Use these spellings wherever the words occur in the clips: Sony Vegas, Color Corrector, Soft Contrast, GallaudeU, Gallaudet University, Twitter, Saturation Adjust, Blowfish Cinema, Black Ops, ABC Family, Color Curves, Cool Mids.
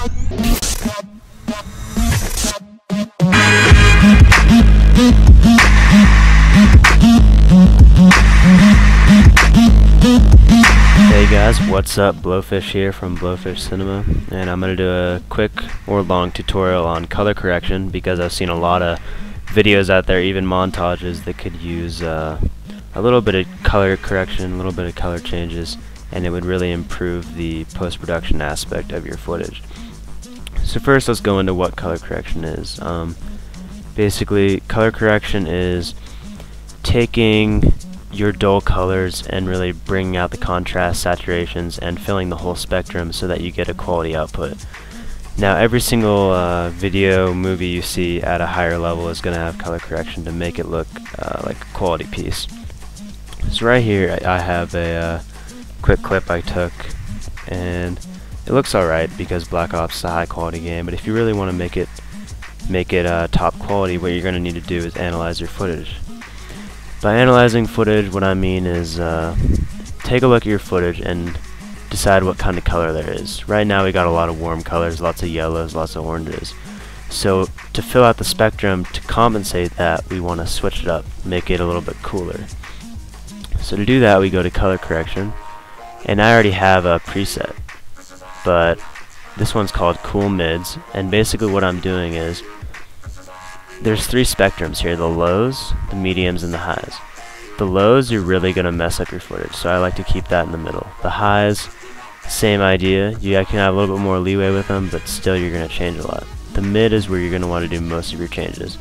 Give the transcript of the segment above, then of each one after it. Hey guys, what's up? Blowfish here from Blowfish Cinema, and I'm going to do a quick or long tutorial on color correction because I've seen a lot of videos out there, even montages, that could use a little bit of color correction, a little bit of color changes, and it would really improve the post-production aspect of your footage. So first, let's go into what color correction is. Basically, color correction is taking your dull colors and really bringing out the contrast, saturations, and filling the whole spectrum so that you get a quality output. Now, every single video, movie you see at a higher level is going to have color correction to make it look like a quality piece. So right here, I have a quick clip I took, and it looks alright because Black Ops is a high quality game, but if you really want to make it top quality, what you're going to need to do is analyze your footage. By analyzing footage, what I mean is take a look at your footage and decide what kind of color there is. Right now we got a lot of warm colors, lots of yellows, lots of oranges. So to fill out the spectrum, to compensate that, we want to switch it up, make it a little bit cooler. So to do that, we go to color correction. And I already have a preset, but this one's called Cool Mids, and basically what I'm doing is, there's three spectrums here, the lows, the mediums, and the highs. The lows, you're really going to mess up your footage, so I like to keep that in the middle. The highs, same idea, you can have a little bit more leeway with them, but still you're going to change a lot. The mid is where you're going to want to do most of your changes.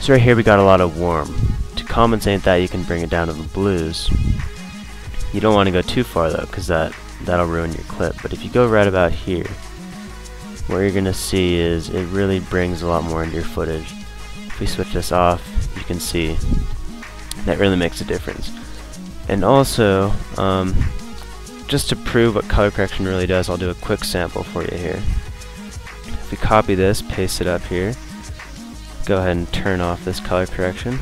So right here we got a lot of warm. To compensate that, you can bring it down to the blues. You don't want to go too far though, because that'll ruin your clip. But if you go right about here, what you're going to see is it really brings a lot more into your footage. If we switch this off, you can see that really makes a difference. And also, just to prove what color correction really does, I'll do a quick sample for you here. If we copy this, paste it up here, go ahead and turn off this color correction.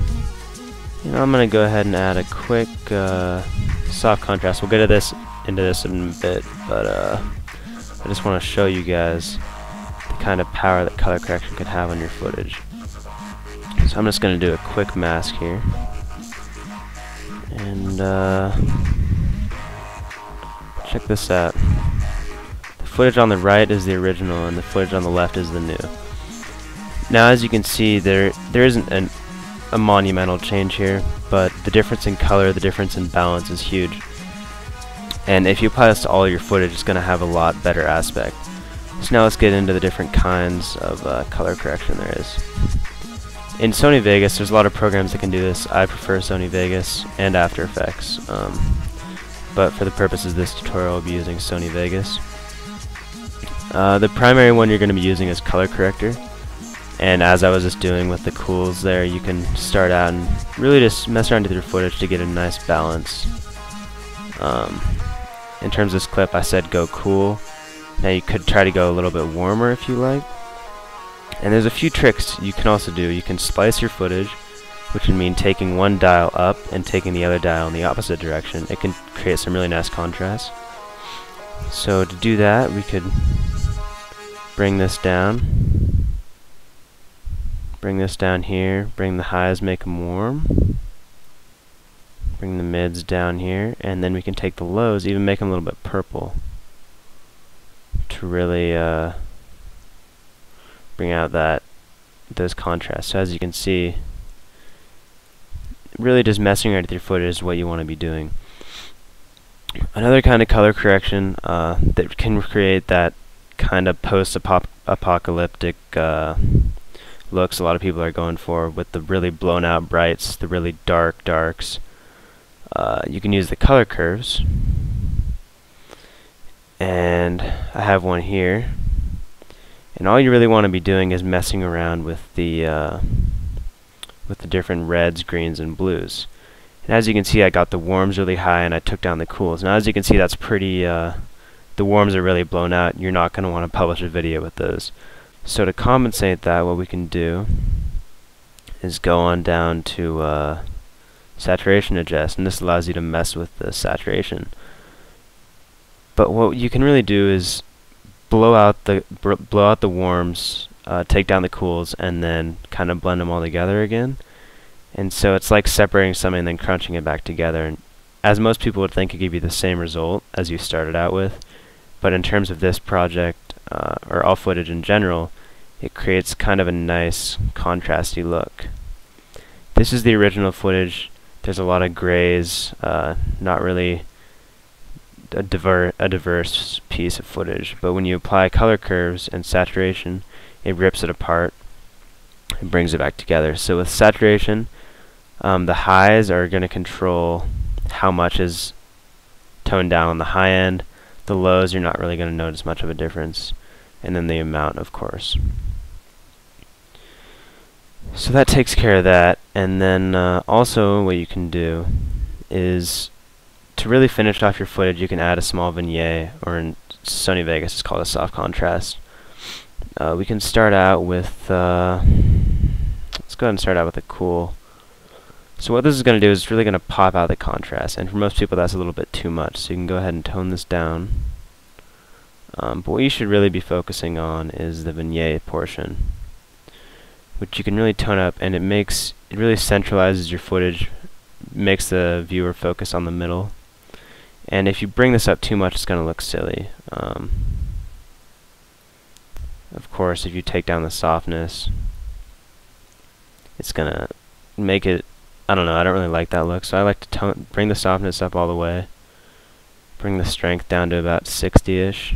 And I'm going to go ahead and add a quick soft contrast. We'll get into this in a bit, but I just want to show you guys the kind of power that color correction can have on your footage. So I'm just going to do a quick mask here, and check this out. The footage on the right is the original, and the footage on the left is the new. Now, as you can see, there isn't a monumental change here, but the difference in color, the difference in balance is huge. And if you apply this to all your footage, it's going to have a lot better aspect. So now let's get into the different kinds of color correction there is. In Sony Vegas, there's a lot of programs that can do this. I prefer Sony Vegas and After Effects, but for the purposes of this tutorial, I'll be using Sony Vegas. The primary one you're going to be using is Color Corrector. And as I was just doing with the cools there, you can start out and really just mess around with your footage to get a nice balance. In terms of this clip, I said go cool. Now you could try to go a little bit warmer if you like. And there's a few tricks you can also do. You can splice your footage, which would mean taking one dial up and taking the other dial in the opposite direction. It can create some really nice contrast. So to do that, we could bring this down. Bring this down here, bring the highs, make them warm, bring the mids down here, and then we can take the lows, even make them a little bit purple to really bring out those contrasts. So as you can see, really just messing around with your footage is what you want to be doing. Another kind of color correction that can create that kind of post-apocalyptic looks a lot of people are going for with the really blown out brights, the really dark darks. You can use the color curves, and I have one here, and all you really want to be doing is messing around with the different reds, greens, and blues. And as you can see, I got the warms really high and I took down the cools. Now as you can see, that's pretty the warms are really blown out. You're not going to want to publish a video with those. So to compensate that, what we can do is go on down to Saturation Adjust, and this allows you to mess with the saturation. But what you can really do is blow out the warms, take down the cools, and then kind of blend them all together again. And so it's like separating something and then crunching it back together. And as most people would think, it give you the same result as you started out with, but in terms of this project, or all footage in general, it creates kind of a nice contrasty look. This is the original footage. There's a lot of grays, not really a diverse piece of footage, but when you apply color curves and saturation, it rips it apart and brings it back together. So with saturation, the highs are going to control how much is toned down on the high end. The lows, you're not really going to notice much of a difference, and then the amount, of course. So that takes care of that. And then also what you can do is, to really finish off your footage, you can add a small vignette, or in Sony Vegas it's called a soft contrast. We can start out with, let's go ahead and start out with a cool. So what this is going to do is it's really going to pop out the contrast, and for most people that's a little bit too much, so you can go ahead and tone this down. But what you should really be focusing on is the vignette portion, which you can really tone up, and it really centralizes your footage, makes the viewer focus on the middle. And if you bring this up too much, it's going to look silly. Of course, if you take down the softness, it's going to make it, I don't know, I don't really like that look, so I like to bring the softness up all the way, bring the strength down to about 60-ish,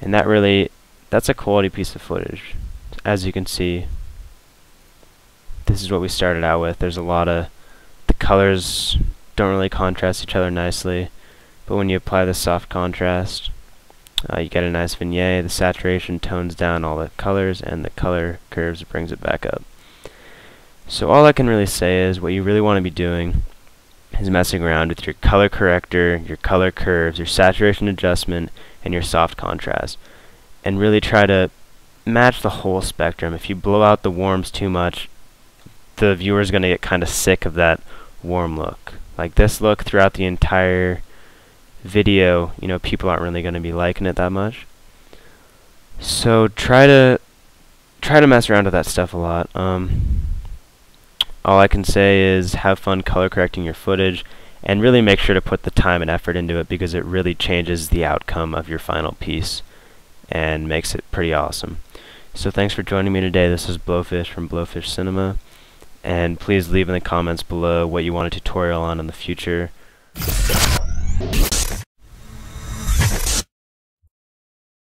and that's a quality piece of footage. As you can see, this is what we started out with. There's a lot of, the colors don't really contrast each other nicely, but when you apply the soft contrast, you get a nice vignette. The saturation tones down all the colors, and the color curves brings it back up. So all I can really say is what you really want to be doing is messing around with your color corrector, your color curves, your saturation adjustment, and your soft contrast, and really try to match the whole spectrum. If you blow out the warms too much, the viewer is going to get kind of sick of that warm look. Like this look throughout the entire video, you know, people aren't really going to be liking it that much. So try to mess around with that stuff a lot. All I can say is have fun color correcting your footage, and really make sure to put the time and effort into it, because it really changes the outcome of your final piece and makes it pretty awesome. So thanks for joining me today. This is Blowfish from Blowfish Cinema, and please leave in the comments below what you want a tutorial on in the future.